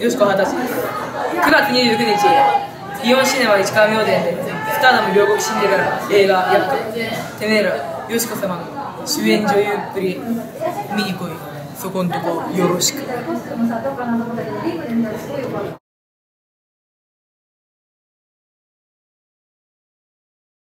よしこはたちです。9月29日、イオンシネマ市川明殿でスターダム両国シンデレラ映画「ヤッカてめえらよしこ様」の主演女優っぷり見に来い、そこんとこよろしく。